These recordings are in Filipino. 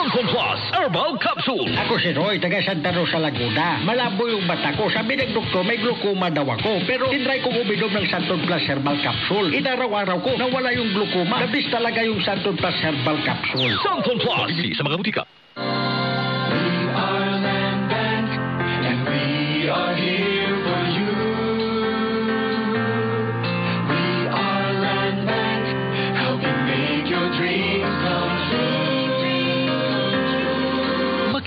Xanthone Plus Herbal Capsule. Ako si Roy, taga Santa Rosa, Laguna. Malabo yung mata ko. Sabi ng doktor, may glaucoma daw ako. Pero tinry kong uminom ng Xanthone Plus Herbal Capsule. Inaraw-araw ko na wala yung glaucoma. Labis talaga yung Xanthone Plus Herbal Capsule. Xanthone Plus. Bili sa mga butika.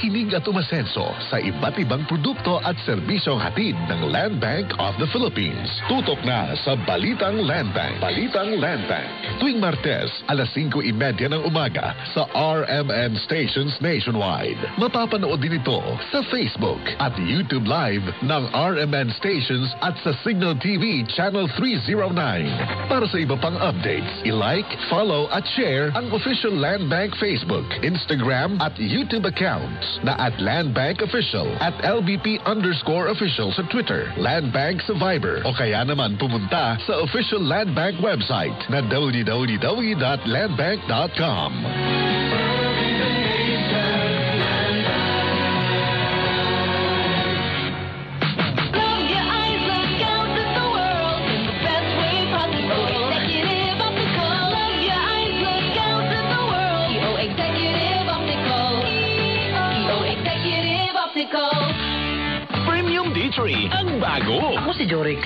Makinig at umasenso sa iba't ibang produkto at serbisyong hatid ng Landbank of the Philippines. Tutok na sa Balitang Landbank. Balitang Landbank. Tuwing Martes, alas 5:30 ng umaga sa RMN Stations nationwide. Mapapanood din ito sa Facebook at YouTube Live ng RMN Stations at sa Signal TV Channel 309. Para sa iba pang updates, i-like, follow at share ang official Landbank Facebook, Instagram at YouTube accounts na at Landbank Official, at LBP_official sa Twitter, Landbank sa Viber, o kaya naman pumunta sa official Landbank website na www.landbank.com. Premium D3, ang bago. Ako si Jorix.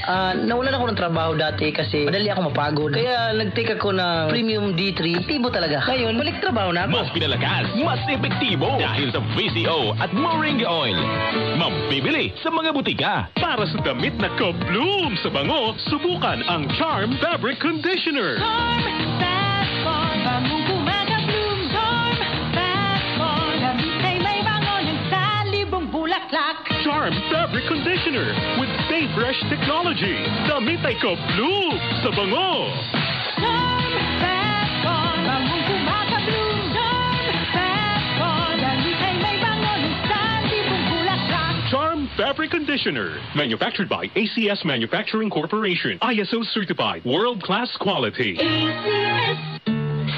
Nawalan ako ng trabaho dati kasi madali ako mapagod. Kaya nag-take ako ng Premium D3. Aktibo talaga. Ngayon, balik trabaho na ako. Mas pinalakas, mas epektibo dahil sa VCO at Moringa Oil. Mabibili sa mga butika. Para sa damit na kabloom sa bango, subukan ang Charm Fabric Conditioner. Charm Fabric Conditioner. Charm Fabric Conditioner with Stay Fresh technology. Damit ay ka-bloom sa bango. Charm Fabric. Bangong kumaka-bloom. Charm Fabric. Damit ay may bango ng sandibong bulaklak. Charm Fabric Conditioner. Manufactured by ACS Manufacturing Corporation. ISO certified. World-class quality. ACS.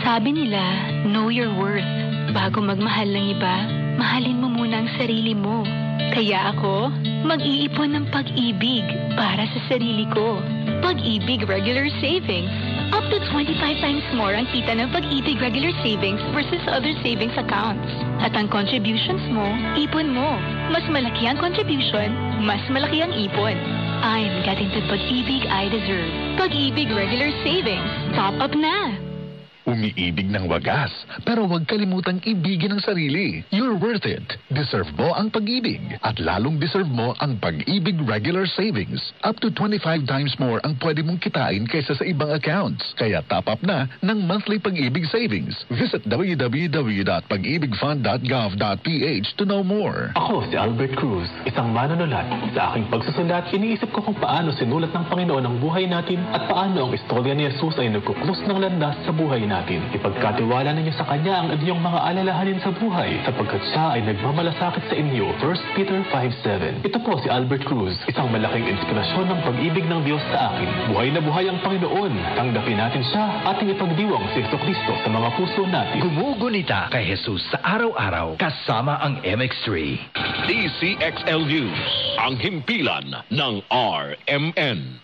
Sabi nila, know your worth. Bago magmahal ng iba, mahalin mo muna ang sarili mo. Kaya ako, mag-iipon ng pag-ibig para sa sarili ko. Pag-ibig Regular Savings. Up to 25 times more ang kita ng Pag-ibig Regular Savings versus other savings accounts. At ang contributions mo, ipon mo. Mas malaki ang contribution, mas malaki ang ipon. I'm getting the pag-ibig I deserve. Pag-ibig Regular Savings. Top up na! Umiibig ng wagas, pero huwag kalimutang ibigin ang sarili. You're worth it. Deserve mo ang pag-ibig. At lalong deserve mo ang Pag-ibig Regular Savings. Up to 25 times more ang pwede mong kitain kaysa sa ibang accounts. Kaya top up na ng monthly Pag-ibig Savings. Visit www.pag-ibigfund.gov.ph to know more. Ako si Albert Cruz, isang manunulat. Sa aking pagsusulat, iniisip ko kung paano sinulat ng Panginoon ang buhay natin at paano ang istorya ni Jesus ay nagkuklos ng landas sa buhay natin. Ipagkatiwala na niyo sa Kanya ang iyong mga alalahanin sa buhay sapagkat Siya ay nagmamalasakit sa inyo. 1 Peter 5:7. Ito po si Albert Cruz, isang malaking inspirasyon ng pag-ibig ng Diyos sa akin. Buhay na buhay ang Panginoon. Tanggapin natin Siya, ating ipagdiwang si Jesucristo sa mga puso natin. Gumugunita kay Jesus sa araw-araw kasama ang MX3. DCXL News, ang himpilan ng RMN.